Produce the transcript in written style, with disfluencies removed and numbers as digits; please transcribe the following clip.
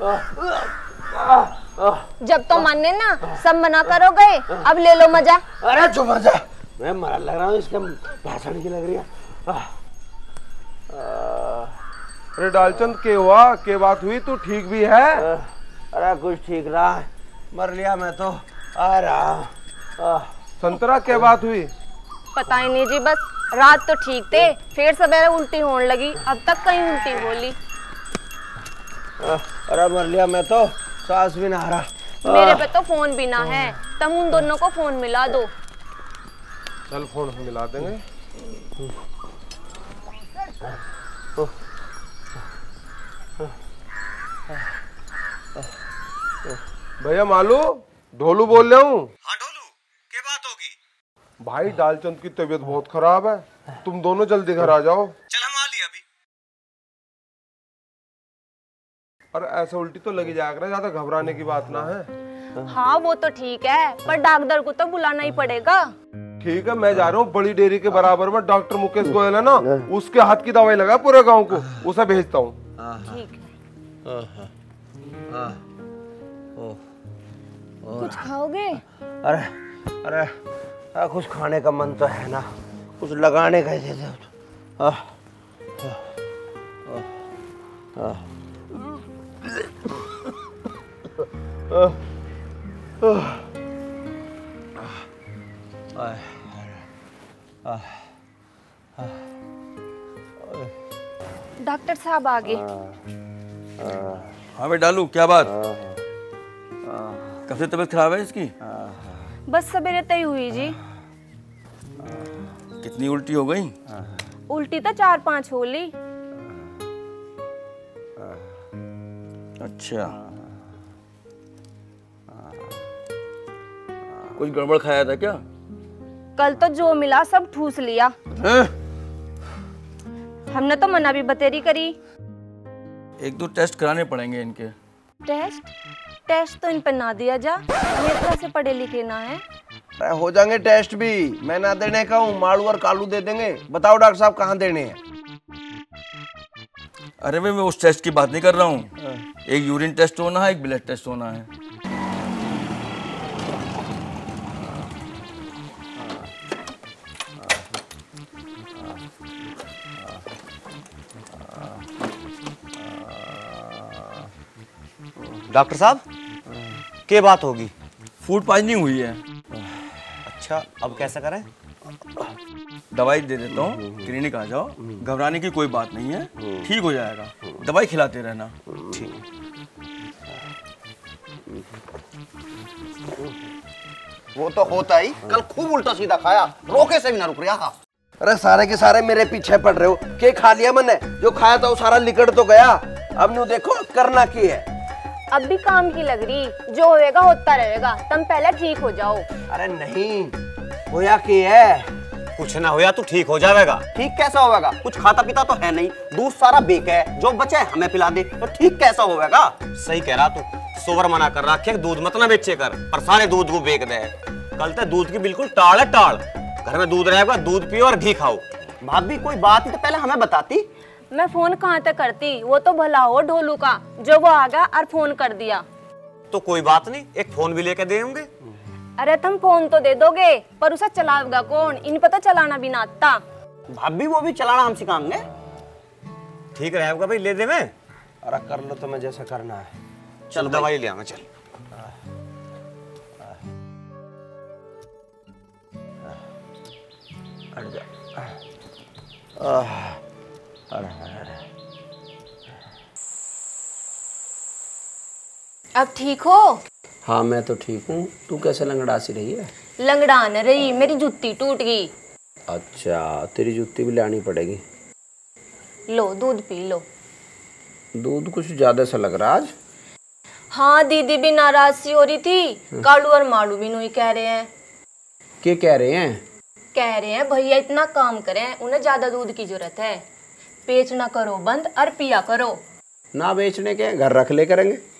जब तो माने ना सब मना करो गए, अब ले लो मजा। अरे जो मजा, मैं मरा लग रहा हूँ इसके भाषण की लग रही है। अरे डालचंद के हुआ, के बात हुई, तू ठीक भी है? अरे कुछ ठीक रहा, मर लिया मैं तो। आ रहा संतरा, क्या बात हुई? पता ही नहीं जी, बस रात तो ठीक थे, फिर सवेरे उल्टी होने लगी, अब तक कहीं उल्टी बोली। अरे मर लिया मैं तो, सांस भी ना आ रहा। मेरे पे तो फोन भी ना है, तुम उन दोनों को फोन मिला दो। चल फोन मिला देंगे। भैया मालू, ढोलू बोल रहा हूँ। हाँ ढोलू, क्या बात होगी? भाई डालचंद की तबीयत बहुत खराब है, तुम दोनों जल्दी घर आ जाओ। चल हम आ लिया अभी। अरे ऐसा उल्टी तो लगी जाएगा ना, ज्यादा घबराने की बात ना है। हाँ वो तो ठीक है, पर डॉक्टर को तो बुलाना ही पड़ेगा। ठीक है, मैं जा रहा हूँ। बड़ी डेयरी के बराबर में डॉक्टर मुकेश गोयल है ना, उसके हाथ की दवाई लगा पूरे गांव को, उसे भेजता हूँ। कुछ खाओगे? अरे अरे कुछ खाने का मन तो है ना, कुछ लगाने का ही दे दो। डॉक्टर साहब आ गए। हाँ भाई डालू, क्या बात? कब से तबीयत खराब है इसकी? बस सवेरे तय हुई जी। कितनी उल्टी हो गई? उल्टी तो 4-5 हो ली। अच्छा, कुछ गड़बड़ खाया था क्या? कल तो जो मिला सब ठूस लिया। हमने तो मना भी बतेरी करी। 1-2 टेस्ट कराने पड़ेंगे इनके। टेस्ट? टेस्ट तो इन पर ना दिया जा, नेत्रा से पढ़े लिखे ना है। हो जाएंगे टेस्ट भी, मैं ना देने का हूँ, माड़ू और कालू दे देंगे। बताओ डॉक्टर साहब कहाँ देने हैं? अरे मैं उस टेस्ट की बात नहीं कर रहा हूँ, एक यूरिन टेस्ट होना है, एक ब्लड टेस्ट होना है। डॉक्टर साहब क्या बात होगी? फूड पॉइजनिंग हुई है। अच्छा, अब कैसा करें? दवाई दे देता हूँ, क्लिनिक आ जाओ, घबराने की कोई बात नहीं है, ठीक हो जाएगा। दवाई खिलाते रहना। ठीक। वो तो होता ही, कल खूब उल्टा सीधा खाया, रोके से भी ना रुक रहा। अरे सारे के सारे मेरे पीछे पड़ रहे हो, क्या खा लिया मैंने? जो खाया था वो सारा लिकड़ तो गया। अब न्यू देखो करना की है। अब भी काम की लग रही, जो होएगा होता रहेगा, तुम पहले ठीक हो जाओ। अरे नहीं, होया की है? कुछ ना होया तो ठीक हो जाएगा। ठीक कैसा होगा? कुछ खाता पीता तो है नहीं, दूध सारा बेक है, जो बचे हमें पिला दे तो ठीक कैसा होगा? सही कह रहा तू, सोवर मना कर रहा है, दूध मत ना बेचे कर, पर सारे दूध को बेक दे। कल तो दूध की बिल्कुल टाड़ है टाड़। घर में दूध रहेगा, दूध पियो और घी खाओ। भाभी कोई बात ही तो पहले हमें बताती। मैं फोन कहाँ तक करती, वो तो भला हो ढोलू का, जो वो आ गया और फोन कर दिया। तो कोई बात नहीं, एक फोन भी लेके देंगे। अरे तुम फोन तो दे दोगे, पर उसे चलाएगा कौन? इन पर तो चलाना भी ना आता। भाभी वो भी चलाना हम सिखाएंगे। ठीक रहेगा भाई, ले दे मैं। अरे कर लो तुम्हें जैसा करना है। चल दवाई ले आऊंगा। चल अब ठीक हो? हाँ मैं तो ठीक हूँ, तू कैसे लंगड़ा सी रही है? लंगड़ा न रही, मेरी जूती टूट गई। अच्छा, तेरी जूती भी लानी पड़ेगी। लो दूध पी लो। दूध कुछ ज्यादा सा लग रहा आज। हाँ दीदी भी नाराज सी हो रही थी, कालू और माड़ू भी नहीं कह रहे हैं। क्या कह रहे हैं? कह रहे हैं भैया इतना काम करें, उन्हें ज्यादा दूध की जरूरत है, बेचना करो बंद और पिया करो। ना बेचने के, घर रख ले करेंगे।